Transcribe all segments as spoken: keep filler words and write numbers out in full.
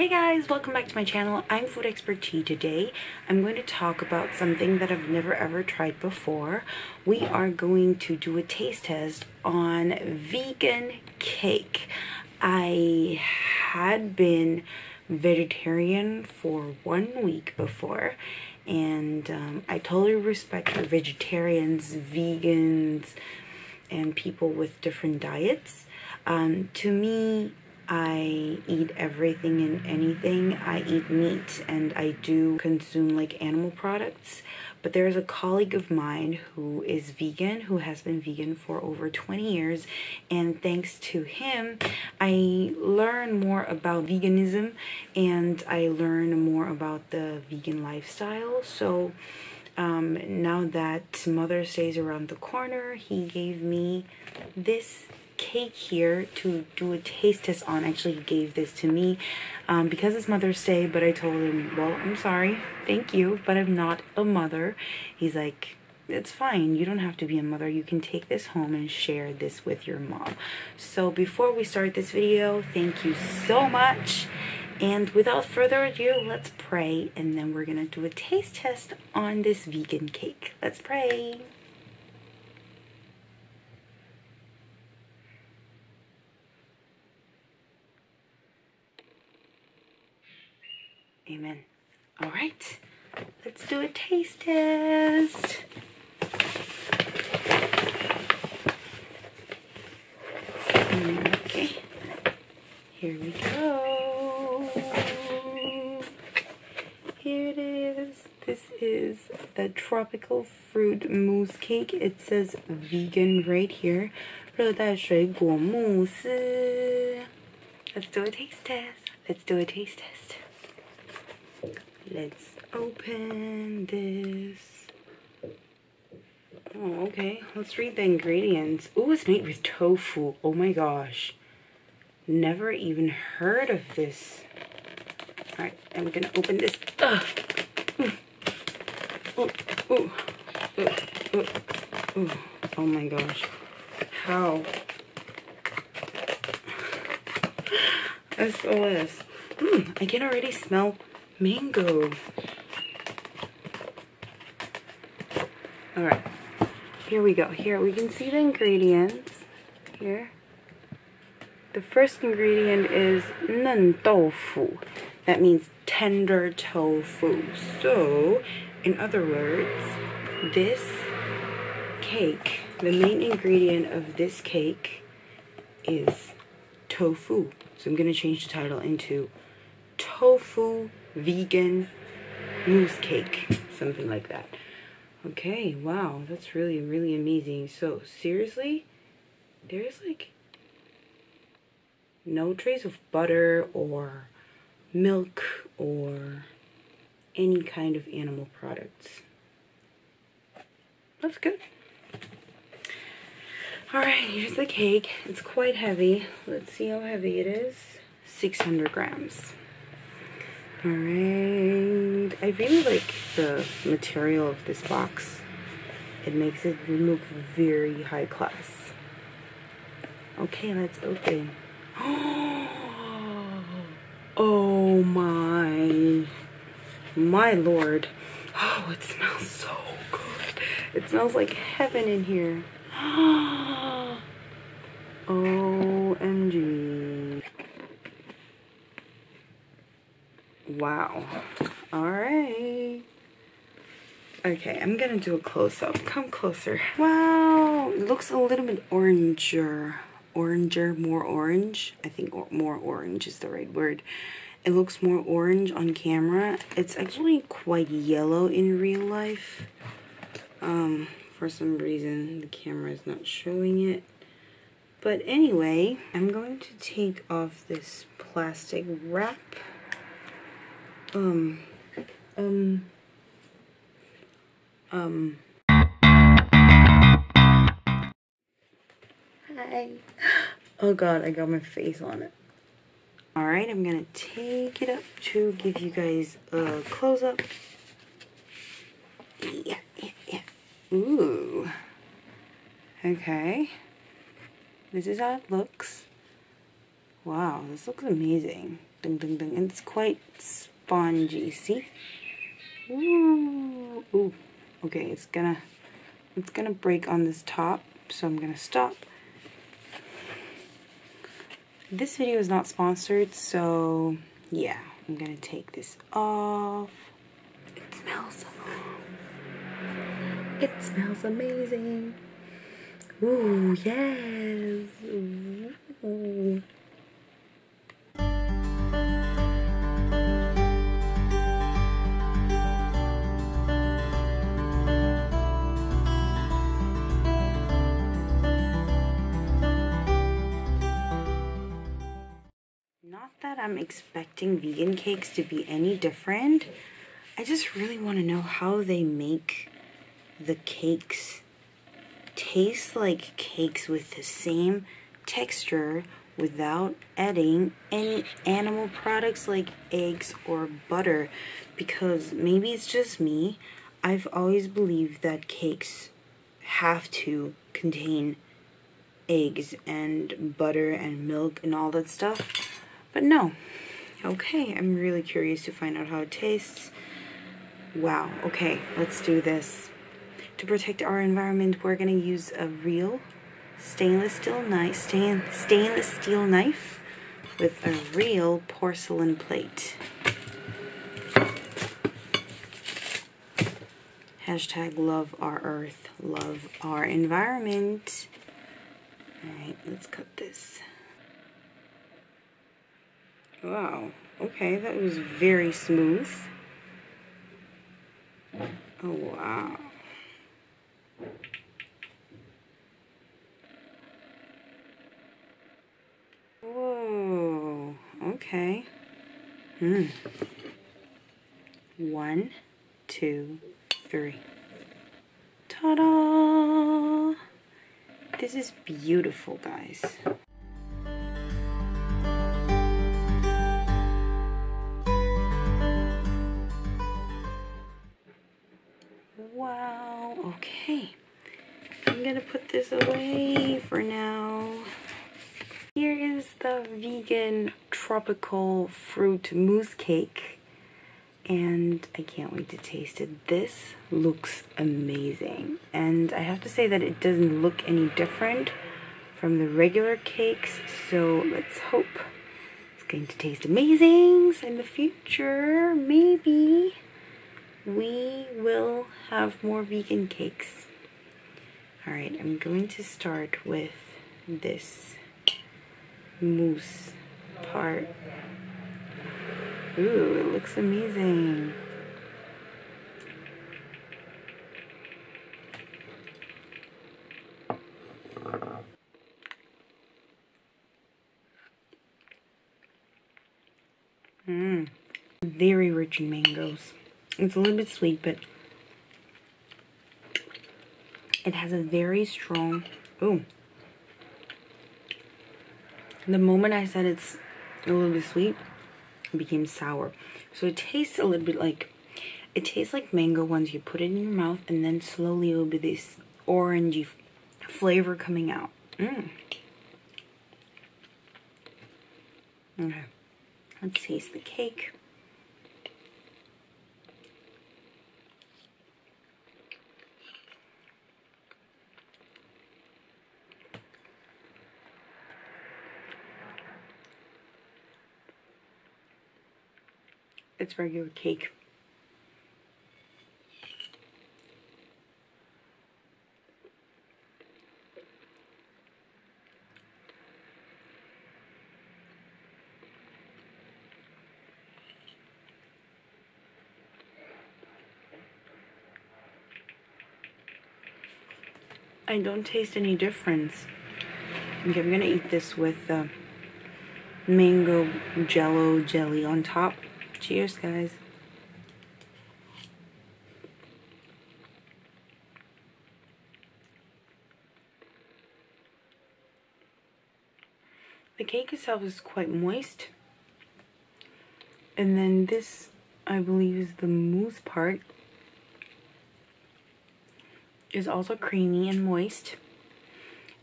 Hey guys, welcome back to my channel. I'm Food Expert Chi. Today I'm going to talk about something that I've never ever tried before. We are going to do a taste test on vegan cake. I had been vegetarian for one week before, and um, I totally respect for vegetarians, vegans, and people with different diets. Um, to me, I eat everything and anything. I eat meat and I do consume like animal products, but there's a colleague of mine who is vegan, who has been vegan for over twenty years, and thanks to him I learn more about veganism and I learn more about the vegan lifestyle. So um, now that Mother's Day is around the corner, he gave me this cake here to do a taste test on. Actually, he gave this to me um, because it's Mother's Day, but I told him, well, I'm sorry, thank you, but I'm not a mother. He's like, it's fine, you don't have to be a mother, you can take this home and share this with your mom. So before we start this video, thank you so much, and without further ado, let's pray, and then we're gonna do a taste test on this vegan cake. Let's pray. Amen. All right, let's do a taste test. Okay, here we go. Here it is. This is the tropical fruit mousse cake. It says vegan right here. 热带水果慕斯. Let's do a taste test. Let's do a taste test. Let's open this. Oh, okay. Let's read the ingredients. Ooh, it's made with tofu. Oh my gosh. Never even heard of this. Alright, I'm gonna open this. Ugh. Ooh. Ooh. Ooh. Ooh. Ooh. Ooh. Oh my gosh. How? S O S. Mm, I can already smell mango. All right, here we go. Here we can see the ingredients. Here, the first ingredient is 嫩豆腐. That means tender tofu. So, in other words, this cake, the main ingredient of this cake is tofu. So I'm gonna change the title into tofu vegan mousse cake, something like that. Okay, wow, that's really really amazing. So seriously, there's like no trace of butter or milk or any kind of animal products. That's good. All right, here's the cake. It's quite heavy. Let's see how heavy it is. six hundred grams. Alright, I really like the material of this box. It makes it look very high class. Okay, let's open. Oh my, my lord. Oh, it smells so good. It smells like heaven in here. O M G. Wow. Alright. Okay, I'm gonna do a close-up. Come closer. Wow! It looks a little bit oranger. Oranger, more orange. I think or more orange is the right word. It looks more orange on camera. It's actually quite yellow in real life. Um, for some reason, the camera is not showing it. But anyway, I'm going to take off this plastic wrap. Um, um, um. Hi. Oh God, I got my face on it. All right, I'm gonna take it up to give you guys a close up. Yeah, yeah, yeah. Ooh. Okay. This is how it looks. Wow, this looks amazing. Ding, ding, ding. And it's quite spongy, see? Ooh. Ooh. Okay, it's gonna it's gonna break on this top, so I'm gonna stop. This video is not sponsored, so yeah, I'm gonna take this off. It smells amazing. It smells amazing. Ooh, yes. Ooh. Not that I'm expecting vegan cakes to be any different. I just really want to know how they make the cakes taste like cakes with the same texture without adding any animal products like eggs or butter, because maybe it's just me. I've always believed that cakes have to contain eggs and butter and milk and all that stuff. But no. Okay, I'm really curious to find out how it tastes. Wow, okay, let's do this. To protect our environment, we're gonna use a real stainless steel knife, stain, stainless steel knife with a real porcelain plate. Hashtag love our earth, love our environment. All right, let's cut this. Wow, okay, that was very smooth. Oh, wow. Whoa, okay. Hmm. One, two, three. Ta-da! This is beautiful, guys. Wow, okay, I'm gonna put this away for now. Here is the vegan tropical fruit mousse cake, and I can't wait to taste it. This looks amazing, and I have to say that it doesn't look any different from the regular cakes, so let's hope it's going to taste amazing in the future. Maybe we will have more vegan cakes. All right, I'm going to start with this mousse part. Ooh, it looks amazing. Mmm, very rich in mangoes. It's a little bit sweet, but it has a very strong, ooh. The moment I said it's a little bit sweet, it became sour. So it tastes a little bit like, it tastes like mango once you put it in your mouth, and then slowly it will be this orangey flavor coming out. Mm. Okay, let's taste the cake. It's regular cake. I don't taste any difference. Okay, I'm gonna eat this with uh, mango jello jelly on top. Cheers, guys. The cake itself is quite moist. And then this, I believe, is the mousse part. It's also creamy and moist.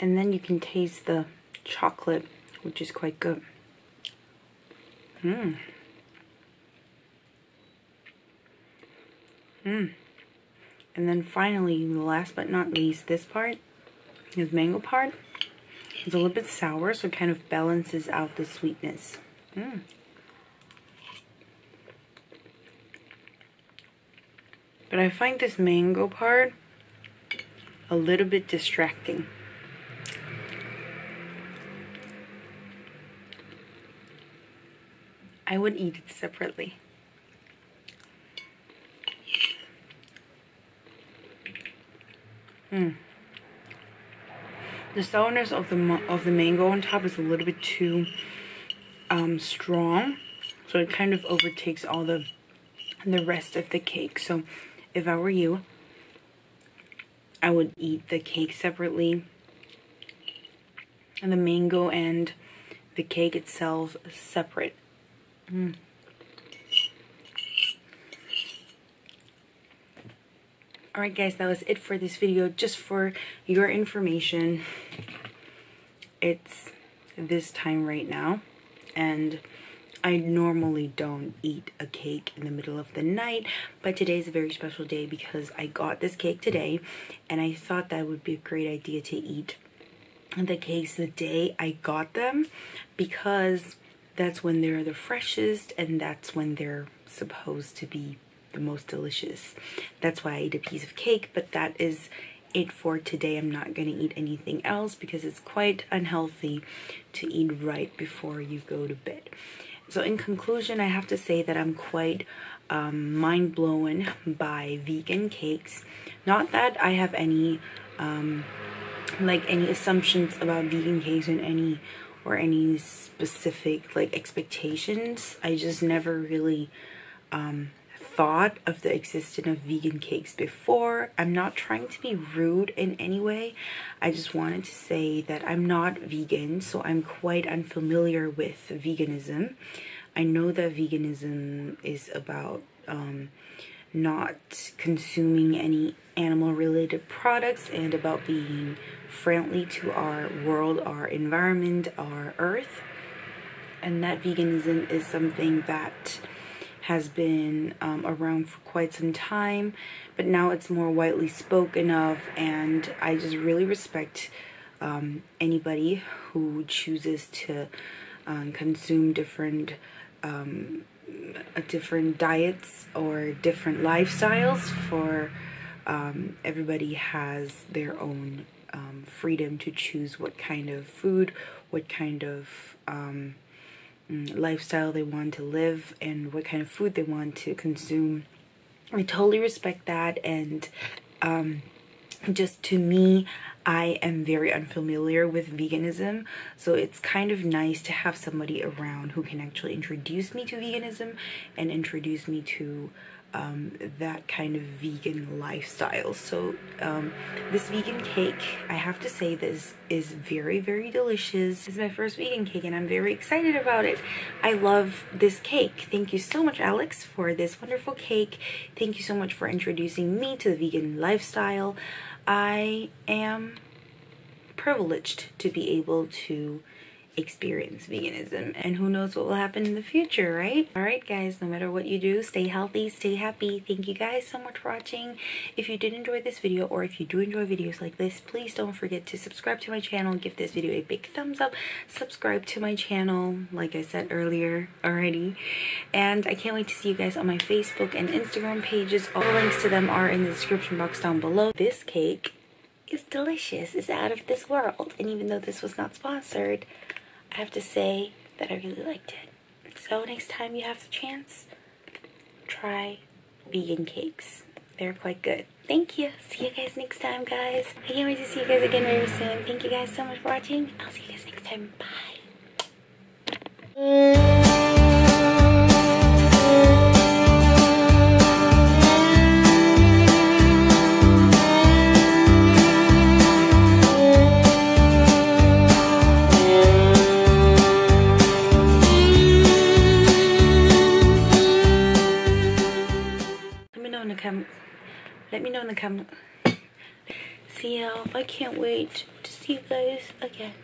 And then you can taste the chocolate, which is quite good. Mmm. Mmm. And then finally, last but not least, this part is mango part. It's a little bit sour, so it kind of balances out the sweetness. Mmm. But I find this mango part a little bit distracting. I would eat it separately. Mm. The sourness of the of the mango on top is a little bit too um, strong, so it kind of overtakes all the the rest of the cake. So, if I were you, I would eat the cake separately, and the mango and the cake itself separate. Mm. Alright guys, that was it for this video. Just for your information, it's this time right now, and I normally don't eat a cake in the middle of the night, but today is a very special day because I got this cake today, and I thought that would be a great idea to eat the cakes the day I got them, because that's when they're the freshest, and that's when they're supposed to be the most delicious. That's why I ate a piece of cake, but that is it for today. I'm not going to eat anything else because it's quite unhealthy to eat right before you go to bed. So in conclusion, I have to say that I'm quite um, mind-blown by vegan cakes. Not that I have any, um, like any assumptions about vegan cakes and any or any specific like expectations. I just never really um, thought of the existence of vegan cakes before. I'm not trying to be rude in any way. I just wanted to say that I'm not vegan, so I'm quite unfamiliar with veganism. I know that veganism is about um, not consuming any animal-related products and about being friendly to our world, our environment, our earth, and that veganism is something that has been um, around for quite some time, but now it's more widely spoken of, and I just really respect um, anybody who chooses to um, consume different um, different diets or different lifestyles. For um, everybody has their own um, freedom to choose what kind of food, what kind of um, lifestyle they want to live, and what kind of food they want to consume. I totally respect that, and um, just to me, I am very unfamiliar with veganism, so it's kind of nice to have somebody around who can actually introduce me to veganism and introduce me to um, that kind of vegan lifestyle. So um, this vegan cake, I have to say, this is very, very delicious. This is my first vegan cake, and I'm very excited about it. I love this cake. Thank you so much, Alex, for this wonderful cake. Thank you so much for introducing me to the vegan lifestyle. I am privileged to be able to experience veganism, and who knows what will happen in the future, right? Alright guys, no matter what you do, stay healthy, stay happy. Thank you guys so much for watching. If you did enjoy this video, or if you do enjoy videos like this, please don't forget to subscribe to my channel. Give this video a big thumbs up. Subscribe to my channel, like I said earlier already. And I can't wait to see you guys on my Facebook and Instagram pages. All the links to them are in the description box down below. This cake is delicious. It's out of this world. And even though this was not sponsored, I have to say that I really liked it. So next time you have the chance, try vegan cakes. They're quite good. Thank you. See you guys next time, guys. I can't wait to see you guys again very soon. Thank you guys so much for watching. I'll see you guys next time. Bye. Let me know in the comments. See y'all. I can't wait to see you guys again.